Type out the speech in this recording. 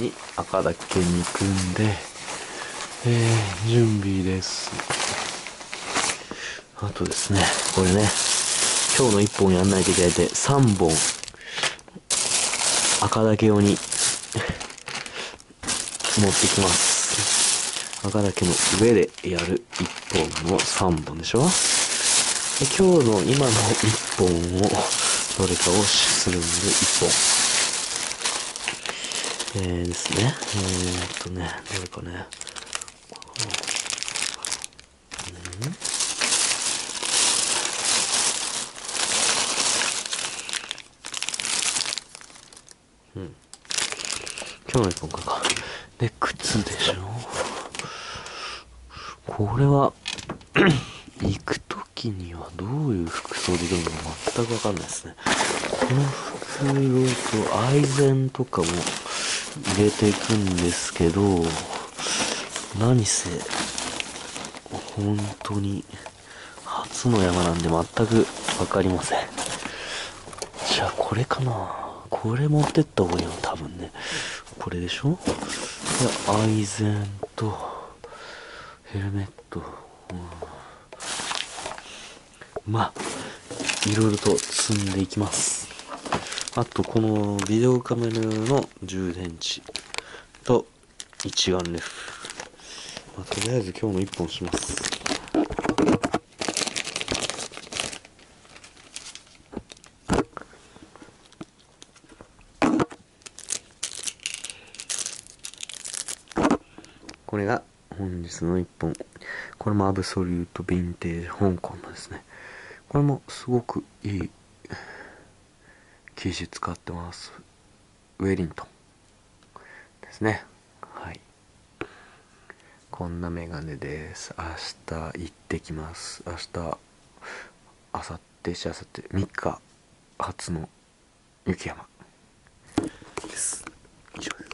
に赤だけ肉んで、準備です。あとですね、これね、今日の1本やんないといけないんで、3本、赤だけ用に持ってきます。赤だけの上でやる1本の3本でしょ。で今日の今の1本をどれかをするんで1本。ですね。どれかね。今日の1本か。で、靴でしょ。これは、行くときにはどういう服装で行くのか全くわかんないですね。この服用とアイゼンとかも入れていくんですけど、何せ、本当に初の山なんで全くわかりません。じゃあこれかな。これ持ってった方がいいの多分ね。これでしょ。で、アイゼンと、ヘルメット。まあ、いろいろと積んでいきます。あと、このビデオカメラの充電池と、一眼レフ。まあ、とりあえず今日の1本します。これが本日の1本。これもアブソリュートヴィンテージ香港のですね。これもすごくいい生地使ってます。ウェリントンですね。はい。こんなメガネです。明日行ってきます。明日、あさって、しあさって、3日、初の雪山です。以上です。